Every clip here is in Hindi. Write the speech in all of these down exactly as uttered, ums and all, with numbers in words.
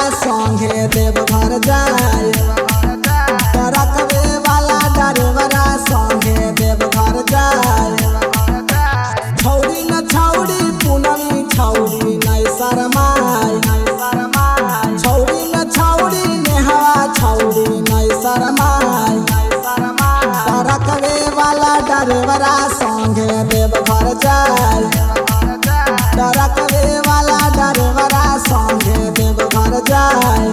संगे देव घर जाय रखबे वाला डरवरा संगे देव घर जाय छौड़ी न छौड़ी पूनम छौड़ी नहीं शरमाय छौड़ी न छौड़ी नेहवा छौड़ी नहीं शरमाय रखबे वाला डरवरा संगे देव घर जाय रखबे वाला डरवरा संगे देव घर जाय।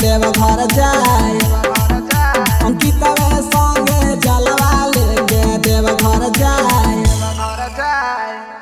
देव घर जाय अंकिता।